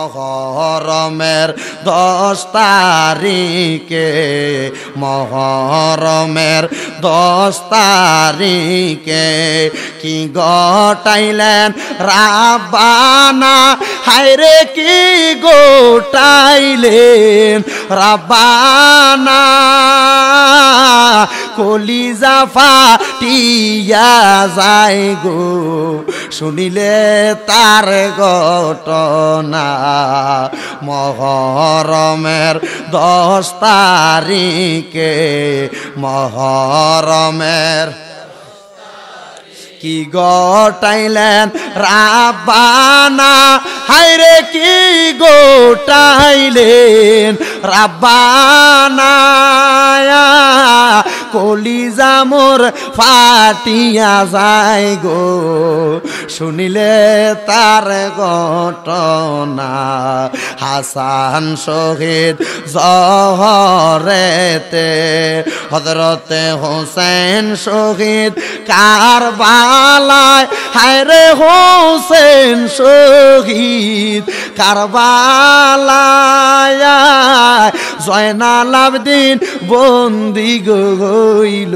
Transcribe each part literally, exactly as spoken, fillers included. মহরমের দশ তারিখে মহরমের দশ তারিখে কি ঘটাইলেন রাব্বানা হায়রে কি ঘটাইলেন রাব্বানা কলিজা ফাটিয়া যায় গো শুনিলে তার ঘটনা মহরমের দশ তারিখে মহরমের কি ঘটাইলেন রাব্বানা হায়রে কি ঘটাইলেন রাব্বানা কলিজা মোর ফাটিয়া যায় গো শুনিলে তার ঘটনা হাসান শহীদ জহরেতে হযরতে হোসেন শহীদ কারবালায় হায়রে হোসেন শহীদ কারবালায় জয়নাল আবদিন বন্দি গইল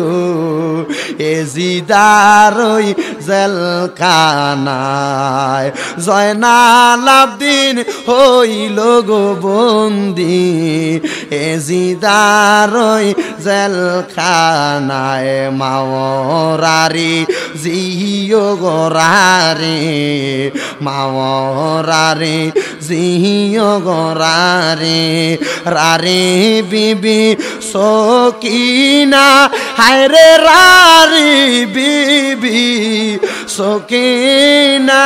এ জিদারই জেলখানায় জয়নাল আবদিন হইল গো বন্দি এ জিদারই জেলখানায় মাওরারি জিও গোরারে মাওরারি জিও গোরারে রারে বিবি সকিনা হায়রে রারি বিবি সকিনা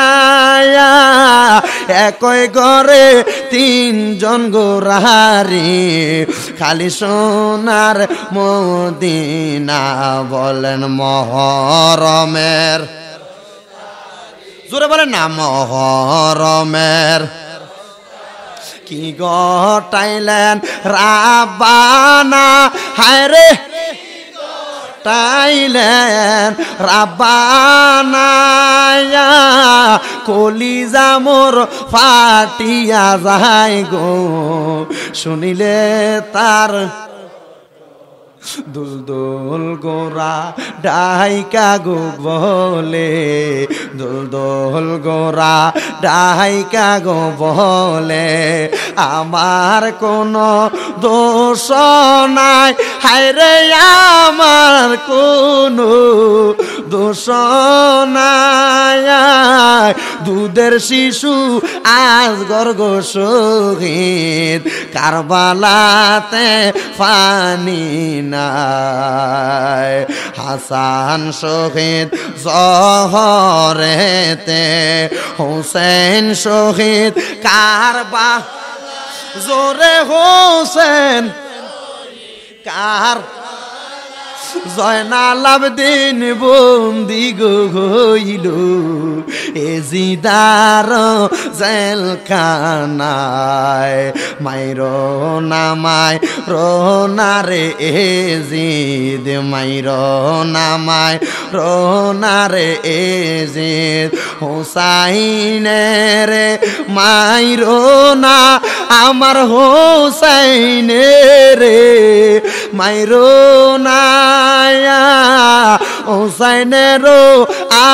একই ঘরে তিনজন গোরারি খালি সোনার মদিনা বলেন মহরমের জোরে বলেন না মহরমের কি ঘটাইলেন রাব্বানা হায়রে টাইলেন রাব্বানা কলিজা মোর ফাটিয়া যায় গো শুনিলে তার দুল দোল গোরা ডাইকা গো বলে দুল দোল গোরা ডাইকা গো বলে আমার কোনো দোষ নাই হায়রে আমার কোনো দোষ নাই দুধের শিশু আজ গর্গ শহীদ কারবালাতে ফানি নাই হাসান শহীদ জহরেতে হোসেন শহীদ কারবা জোরে হোসেন কার জয়নাল আবদিন বন্দি গইল এ জিদার জেলখানায় মাইর নামায় রোনারে এ জিদ মাইর নামায় রোনারে এ জিদ হোসাইনের মাইর না আমার হোসাইনের মাইর না হোসাইনেরও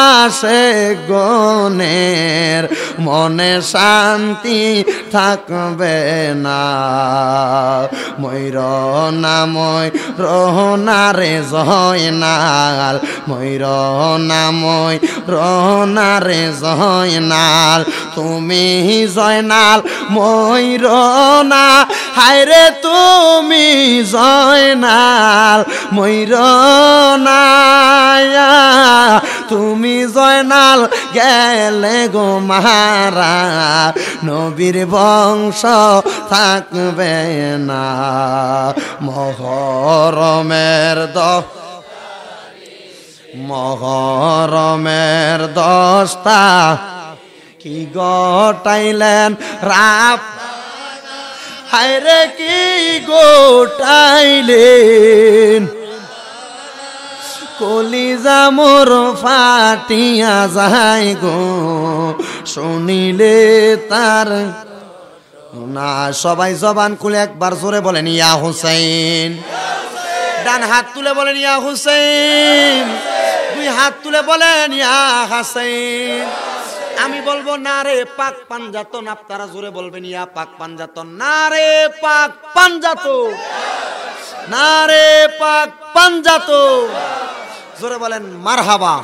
আশেক গনের মনে শান্তি থাকবে না ময়ূর নাময় রহনারে জয়নাল ময়ূর নাময় রহনারে জয়নাল তুমি জয়নাল ময়ূর না হায়রে তুমি জয়নাল ময়ূর না তুমি জয়নাল গেলে গো মারা নবীর বংশ থাকবে না মহরমের দশ মহরমের দশটা কি ঘটাইলেন রাব হায়রে কি ঘটাইলেন কলিজা মোর ফাটিয়া যায় গো শুনিলে তার না সবাই জবান খুলে একবার জোরে বলেন ইয়া হুসাইন। ডান হাত তুলে বলেন ইয়া হুসাইন, দুই হাত তুলে বলেন ইয়া হাসাইন। আমি বলবো না রে পাক পাঞ্জাতন, আপনারা জোরে বলবেন ইয়া পাক পাঞ্জাতন। না রে পাক পাঞ্জাতন, না রে পাক পাঞ্জাতন। জোরে বলেন মারহাবা।